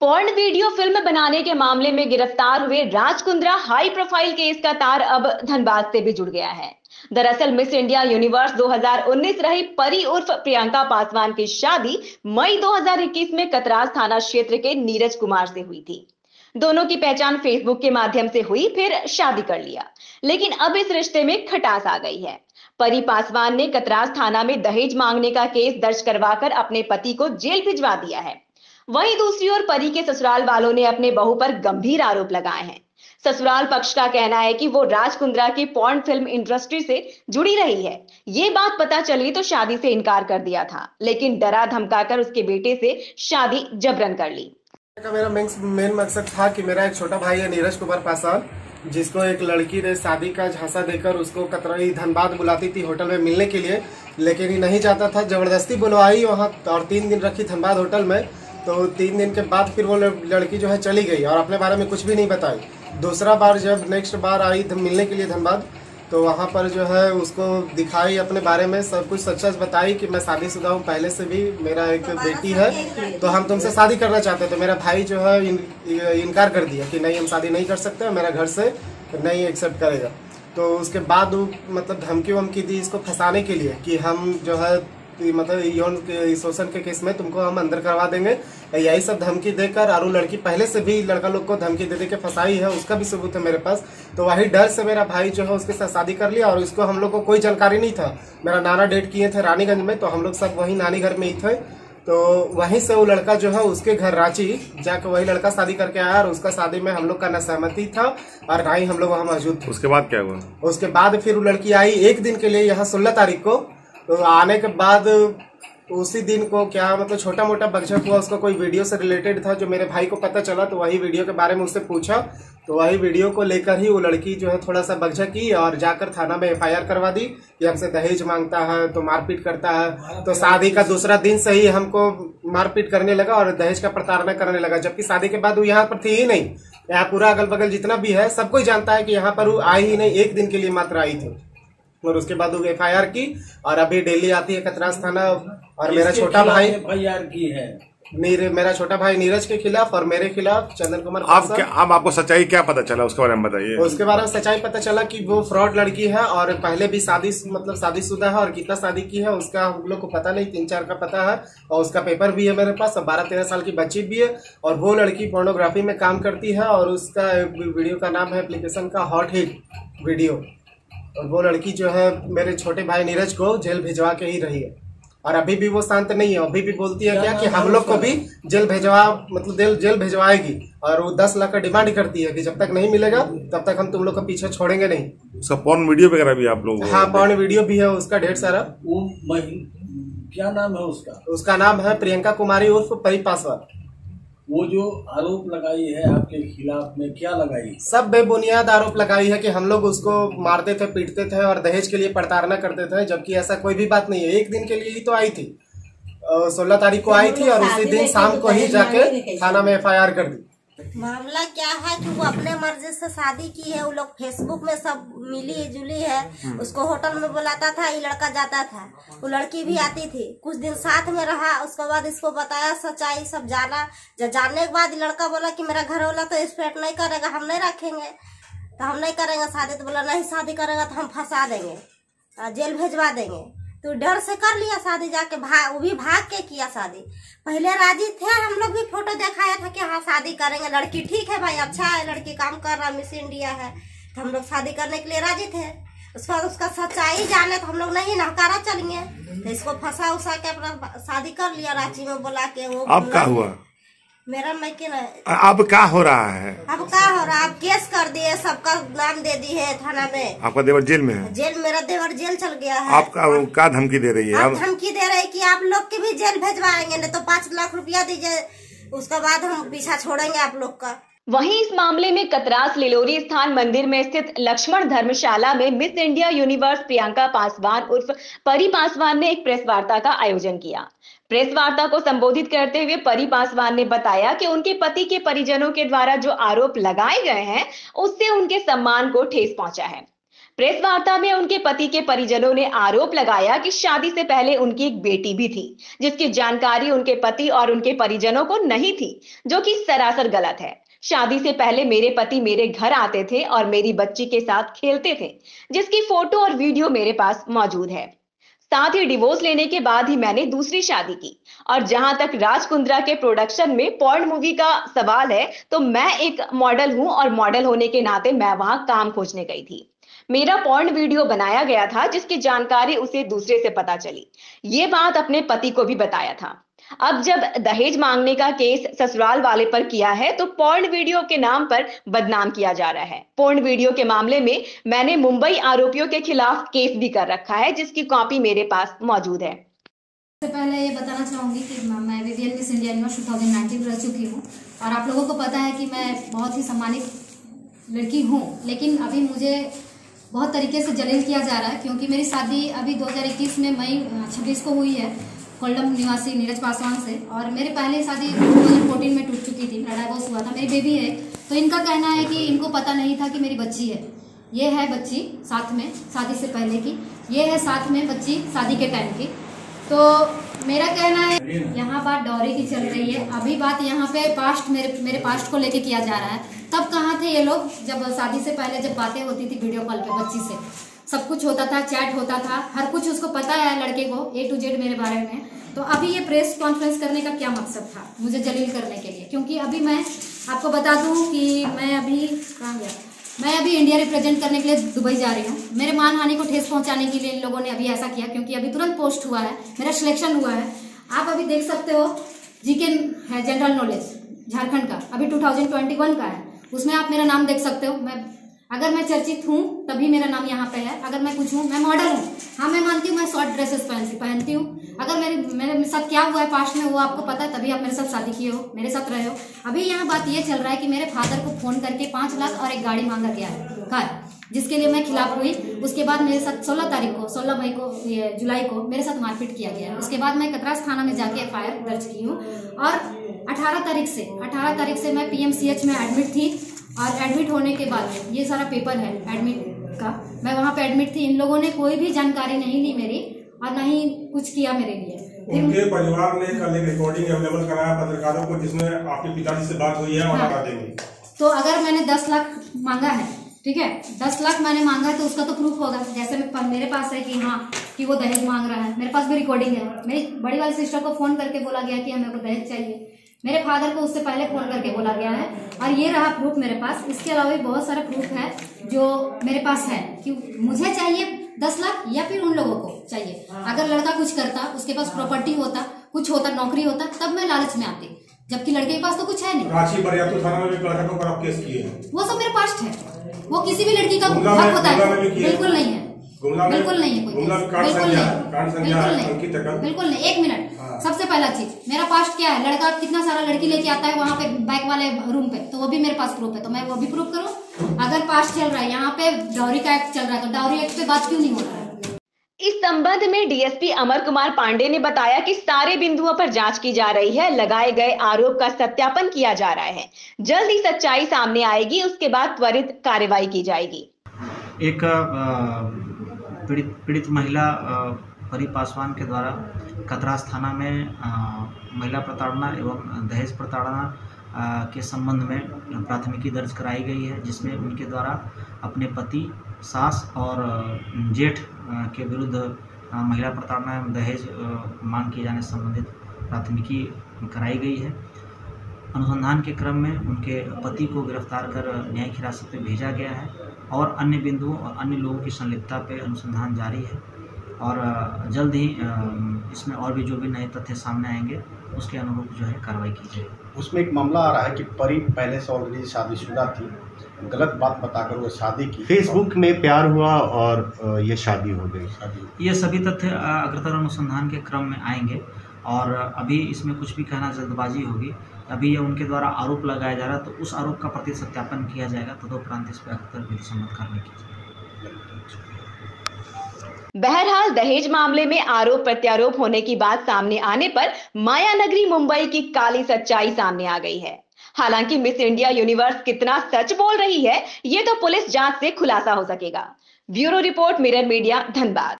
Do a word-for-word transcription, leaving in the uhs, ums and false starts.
Porn video film बनाने के मामले में गिरफ्तार हुए राजकुंद्रा हाई प्रोफाइल केस का तार अब धनबाद से भी जुड़ गया है। दरअसल मिस इंडिया यूनिवर्स दो हज़ार उन्नीस रही परी उर्फ प्रियंका पासवान की शादी मई दो हज़ार इक्कीस में कतरास थाना क्षेत्र के नीरज कुमार से हुई थी। दोनों की पहचान फेसबुक के माध्यम से हुई, फिर शादी कर लिया, लेकिन अब इस रिश्ते में खटास आ गई है। परी पासवान ने कतरास थाना में दहेज मांगने का केस दर्ज करवाकर अपने पति को जेल भिजवा दिया है। वहीं दूसरी ओर परी के ससुराल वालों ने अपने बहू पर गंभीर आरोप लगाए हैं। ससुराल पक्ष का कहना है कि वो राजकुंद्रा की पॉर्न फिल्म इंडस्ट्री से जुड़ी रही है। ये बात पता चली तो शादी से इनकार कर दिया था, लेकिन डरा धमकाकर उसके बेटे से शादी जबरन कर ली। का मेरा मेन मकसद था कि मेरा एक छोटा भाई है नीरज कुमार पासवान, जिसको एक लड़की ने शादी का झांसा देकर उसको कतरई धनबाद बुलाती थी होटल में मिलने के लिए, लेकिन ये नहीं जाता था। जबरदस्ती बुलवाई वहाँ और तीन दिन रखी धनबाद होटल में। तो तीन दिन के बाद फिर वो लड़की जो है चली गई और अपने बारे में कुछ भी नहीं बताई। दूसरा बार जब नेक्स्ट बार आई मिलने के लिए धनबाद, तो वहाँ पर जो है उसको दिखाई अपने बारे में, सब कुछ सच सच बताई कि मैं शादीशुदा हूँ, पहले से भी मेरा एक बेटी है, तो हम तुमसे शादी करना चाहते हैं। तो मेरा भाई जो है इन, इनकार कर दिया कि नहीं, हम शादी नहीं कर सकते, मेरा घर से नहीं एक्सेप्ट करेगा। तो उसके बाद वो मतलब धमकी वमकी दी इसको फंसाने के लिए कि हम जो है मतलब यौन शोषण के केस में तुमको हम अंदर करवा देंगे। यही सब धमकी देकर, और वो लड़की पहले से भी लड़का लोग को धमकी दे दे के फंसाई है, उसका भी सबूत है मेरे पास। तो वही डर से मेरा भाई जो है उसके साथ शादी कर लिया, और इसको हम लोग को कोई जानकारी नहीं था। मेरा नाना डेट किए थे रानीगंज में, तो हम लोग सब वहीं नानी घर में ही थे। तो वहीं से वो लड़का जो है उसके घर रांची जाकर वही लड़का शादी करके आया, और उसका शादी में हम लोग का न सहमति था और ना ही हम लोग वहाँ मौजूद थे। उसके बाद क्या हुआ? उसके बाद फिर वो लड़की आई एक दिन के लिए यहाँ सोलह तारीख को। तो आने के बाद उसी दिन को क्या मतलब छोटा मोटा बकचोद हुआ, उसका कोई वीडियो से रिलेटेड था जो मेरे भाई को पता चला। तो वही वीडियो के बारे में उससे पूछा, तो वही वीडियो को लेकर ही वो लड़की जो है थोड़ा सा बकचोद की और जाकर थाना में एफ आई आर करवा दी कि हमसे दहेज मांगता है, तो मारपीट करता है। तो शादी का दूसरा दिन से ही हमको मारपीट करने लगा और दहेज का प्रताड़ना करने लगा, जबकि शादी के बाद वो यहाँ पर थी ही नहीं। यहाँ पूरा अगल बगल जितना भी है सब कोई जानता है कि यहाँ पर वो आई ही नहीं, एक दिन के लिए मात्र आई थी। और उसके बाद वो एफ आई आर की, और अभी डेली आती है कतरास थाना। और मेरा छोटा भाई एफ आई आर की है मेरे मेरा छोटा भाई नीरज के खिलाफ और मेरे खिलाफ चंदन कुमार। आप क्या, आप आपको सच्चाई क्या पता चला उसके बारे में बताइए। उसके बारे में सच्चाई पता चला कि वो फ्रॉड लड़की है और पहले भी शादी मतलब शादीशुदा है, और कितना शादी की है उसका हम लोग को पता नहीं, तीन चार का पता है। और उसका पेपर भी है मेरे पास, और बारह तेरह साल की बच्ची भी है। और वो लड़की पोर्नोग्राफी में काम करती है, और उसका वीडियो का नाम है एप्लीकेशन का हॉट हिट वीडियो। और वो लड़की जो है मेरे छोटे भाई नीरज को जेल भिजवा के ही रही है, और अभी भी वो शांत नहीं है। अभी भी बोलती है क्या कि हम लोग को भी जेल भेजवा मतलब जेल भेजवाएगी, और वो दस लाख का डिमांड करती है कि जब तक नहीं मिलेगा तब तक हम तुम लोग का पीछे छोड़ेंगे नहीं। उसका पॉर्न वीडियो वगैरह भी आप लोग? हाँ, पॉर्न वीडियो भी है उसका ढेर सारा। क्या नाम है उसका? उसका नाम है प्रियंका कुमारी उर्फ परी पासवान। वो जो आरोप लगाई है आपके खिलाफ में, क्या लगाई? सब बेबुनियाद आरोप लगाई है कि हम लोग उसको मारते थे, पीटते थे और दहेज के लिए प्रताड़ना करते थे, जबकि ऐसा कोई भी बात नहीं है। एक दिन के लिए ही तो आई थी, सोलह तारीख को आई थी, और उसी दिन शाम को ही जाके थाना में एफ आई आर कर दी। मामला क्या है कि वो अपने मर्जी से शादी की है, वो लोग फेसबुक में सब मिली जुली है। उसको होटल में बुलाता था, ये लड़का जाता था, वो लड़की भी आती थी, कुछ दिन साथ में रहा। उसके बाद इसको बताया सच्चाई सब जाना, जब जानने के बाद लड़का बोला कि मेरा घर वाला तो एक्सपेक्ट नहीं करेगा, हम नहीं रखेंगे, तो हम नहीं करेंगे शादी। तो बोला नहीं शादी करेगा तो हम फंसा देंगे, जेल भेजवा देंगे। तो डर से कर लिया शादी जाके, भाग वो भी भाग के किया शादी। पहले राजी थे, हम लोग भी फोटो दिखाया था कि हाँ शादी करेंगे, लड़की ठीक है भाई, अच्छा है, लड़की काम कर रहा, मिस इंडिया है, तो हम लोग शादी करने के लिए राजी थे। उसके बाद उसका सच्चाई जाने तो हम लोग नहीं नहकारा चलिए, तो इसको फंसा उसा के अपना शादी कर लिया रांची में बुला के। वो अब क्या हुआ? मेरा मैके अब क्या हो रहा है? अब क्या हो रहा है? अब केस कर दिए, सबका नाम दे दी है थाना में। आपका देवर जेल में है? जेल, मेरा देवर जेल चल गया है। आपका वो क्या धमकी दे रही है? आप धमकी दे रही है कि आप लोग के भी जेल भेजवाएंगे, नहीं तो पाँच लाख रुपया दीजिए, उसके बाद हम पीछा छोड़ेंगे आप लोग का। वहीं इस मामले में कतरास लिलोरी स्थान मंदिर में स्थित लक्ष्मण धर्मशाला में miss India universe Priyanka Paswan उर्फ परी पासवान ने एक प्रेस वार्ता का आयोजन किया। प्रेस वार्ता को संबोधित करते हुए परी पासवान ने बताया कि उनके पति के परिजनों के द्वारा जो आरोप लगाए गए हैं उससे उनके सम्मान को ठेस पहुंचा है। प्रेस वार्ता में उनके पति के परिजनों ने आरोप लगाया कि शादी से पहले उनकी एक बेटी भी थी, जिसकी जानकारी उनके पति और उनके परिजनों को नहीं थी, जो कि सरासर गलत है। शादी से पहले मेरे पति मेरे घर आते थे और मेरी बच्ची के साथ खेलते थे, जिसकी फोटो और वीडियो मेरे पास मौजूद है। साथ ही डिवोर्स लेने के बाद ही मैंने दूसरी शादी की। और जहां तक राजकुंद्रा के प्रोडक्शन में पॉर्न मूवी का सवाल है, तो मैं एक मॉडल हूं और मॉडल होने के नाते मैं वहां काम खोजने गई थी। मेरा पॉर्न वीडियो बनाया गया था, जिसकी जानकारी उसे दूसरे से पता चली। ये बात अपने पति को भी बताया था। अब जब दहेज मांगने का केस ससुराल वाले पर किया है, तो पॉर्न वीडियो के नाम पर बदनाम किया जा रहा है। पॉर्न वीडियो के मामले में मैंने मुंबई आरोपियों के खिलाफ केस भी कर रखा है, जिसकी कॉपी मेरे पास मौजूद है। सबसे पहले ये बताना चाहूंगी कि मैं विवियन मिस इंडिया यूनिवर्स दो हज़ार उन्नीस रह चुकी हूँ और आप लोगों को पता है कि मैं बहुत ही सम्मानित लड़की हूँ, लेकिन अभी मुझे बहुत तरीके से जलील किया जा रहा है, क्योंकि मेरी शादी अभी दो हज़ार इक्कीस में मई छब्बीस को हुई है कोल्डम निवासी नीरज पासवान से, और मेरी पहली शादी दो हज़ार चौदह में टूट चुकी थी। मेरा डाइवोर्स हुआ था, मेरी बेबी है। तो इनका कहना है कि इनको पता नहीं था कि मेरी बच्ची है। ये है बच्ची साथ में शादी से पहले की, ये है साथ में बच्ची शादी के टाइम की। तो मेरा कहना है यहाँ बात डॉरी की चल रही है, अभी बात यहाँ पे पास्ट मेरे मेरे पास्ट को लेके किया जा रहा है। तब कहाँ थे ये लोग जब शादी से पहले जब बातें होती थी वीडियो कॉल पे, बच्ची से सब कुछ होता था, चैट होता था, हर कुछ उसको पता है लड़के को ए टू जेड मेरे बारे में। तो अभी ये प्रेस कॉन्फ्रेंस करने का क्या मकसद था मुझे जलील करने के लिए? क्योंकि अभी मैं आपको बता दूं कि मैं अभी कहाँ गया, मैं अभी इंडिया रिप्रेजेंट करने के लिए दुबई जा रही हूँ। मेरे मानहानि को ठेस पहुँचाने के लिए इन लोगों ने अभी ऐसा किया, क्योंकि अभी तुरंत पोस्ट हुआ है, मेरा सिलेक्शन हुआ है। आप अभी देख सकते हो, जीके है जनरल नॉलेज झारखंड का, अभी टू थाउजेंड ट्वेंटी वन का है, उसमें आप मेरा नाम देख सकते हो। मैं अगर मैं चर्चित हूँ तभी मेरा नाम यहाँ पे है। अगर मैं कुछ हूँ, मैं मॉडल हूँ, हाँ मैं मानती हूँ, मैं शॉर्ट ड्रेसेस पहनती पहनती हूँ। अगर मेरे मेरे साथ क्या हुआ है पास्ट में वो आपको पता है, तभी आप मेरे साथ शादी किए हो, मेरे साथ रहे हो। अभी यहाँ बात ये चल रहा है कि मेरे फादर को फोन करके पाँच लाख और एक गाड़ी मांगा गया है कार, जिसके लिए मैं खिलाफ हुई। उसके बाद मेरे साथ सोलह तारीख को सोलह मई को ये जुलाई को मेरे साथ मारपीट किया गया है। उसके बाद मैं कतरास थाना में जाके एफ आई आर दर्ज की हूँ और अठारह तारीख से अठारह तारीख से मैं पी एम सी एच में एडमिट थी। और एडमिट होने के बाद ये सारा पेपर है एडमिट का, मैं वहाँ पे एडमिट थी। इन लोगों ने कोई भी जानकारी नहीं ली मेरी और ना ही कुछ किया मेरे लिए। उनके परिवार ने कल एक रिकॉर्डिंग अवेलेबल कराया पत्रकारों को, जिसमें आपके पिताजी से बात हुई है और बता देंगे। तो अगर मैंने दस लाख मांगा है, ठीक है, दस लाख मैंने मांगा है, तो उसका तो प्रूफ होगा, जैसे मेरे पास है कि हाँ कि वो दहेज मांग रहा है। मेरे पास भी रिकॉर्डिंग है। मेरी बड़ी वाली सिस्टर को फोन करके बोला गया कि हमें को दहेज चाहिए। मेरे फादर को उससे पहले फोन करके बोला गया है और ये रहा प्रूफ मेरे पास। इसके अलावा भी बहुत सारा प्रूफ है जो मेरे पास है कि मुझे चाहिए दस लाख या फिर उन लोगों को चाहिए। अगर लड़का कुछ करता, उसके पास प्रॉपर्टी होता, कुछ होता, नौकरी होता, तब मैं लालच में आती, जबकि लड़के के पास तो कुछ है नहीं। रांची बरियातू थाना में भी लड़का पर आप केस किए हैं, वो सब मेरे पास है। वो किसी भी लड़की का हक होता है? बिल्कुल नहीं है, बिल्कुल नहीं है, बिल्कुल नहीं, बिल्कुल नहीं। एक मिनट, सबसे पहला चीज मेरा पास्ट क्या है? लड़का कितना सारा लड़की लेके आता है वहाँ पे बैक वाले रूम पे, तो वो भी मेरे पास प्रूफ है, तो मैं वो भी प्रूफ करूँ। अगर पास्ट चल रहा है, यहाँ पे डाउरी का एक्ट चल रहा है, तो डाउरी एक्ट पे बात क्यों नहीं हो रहा है? इस संबंध में डीएसपी अमर कुमार पांडे ने बताया कि सारे बिंदुओं पर जांच की जा रही है, लगाए गए आरोप का सत्यापन किया जा रहा है। जल्द ही सच्चाई सामने आएगी, उसके बाद त्वरित कार्रवाई की जाएगी। एक पीड़ित पीड़ित महिला परी पासवान के द्वारा कतरास थाना में महिला प्रताड़ना एवं दहेज प्रताड़ना के संबंध में प्राथमिकी दर्ज कराई गई है, जिसमें उनके द्वारा अपने पति, सास और जेठ के विरुद्ध महिला प्रताड़ना एवं दहेज मांग किए जाने संबंधित प्राथमिकी कराई गई है। अनुसंधान के क्रम में उनके पति को गिरफ्तार कर न्यायिक हिरासत में भेजा गया है और अन्य बिंदुओं और अन्य लोगों की संलिप्तता पर अनुसंधान जारी है और जल्द ही इसमें और भी जो भी नए तथ्य सामने आएंगे उसके अनुरूप जो है कार्रवाई की जाएगी। उसमें एक मामला आ रहा है कि परी पहले से ऑलरेडी शादीशुदा थी, गलत बात बताकर वो शादी की, फेसबुक में प्यार हुआ और ये शादी हो गई। शादी ये सभी तथ्य अग्रतर अनुसंधान के क्रम में आएंगे और अभी इसमें कुछ भी कहना जल्दबाजी होगी। अभी यह उनके द्वारा आरोप लगाया जा रहा है, तो उस आरोप का प्रति सत्यापन किया जाएगा, तदोपरांत इस पर अग्रतर विधि सम्मत कार्रवाई की जाएगी। बहरहाल दहेज मामले में आरोप प्रत्यारोप होने की बात सामने आने पर मायानगरी मुंबई की काली सच्चाई सामने आ गई है। हालांकि मिस इंडिया यूनिवर्स कितना सच बोल रही है, ये तो पुलिस जांच से खुलासा हो सकेगा। Bureau report mirror media Dhanbad.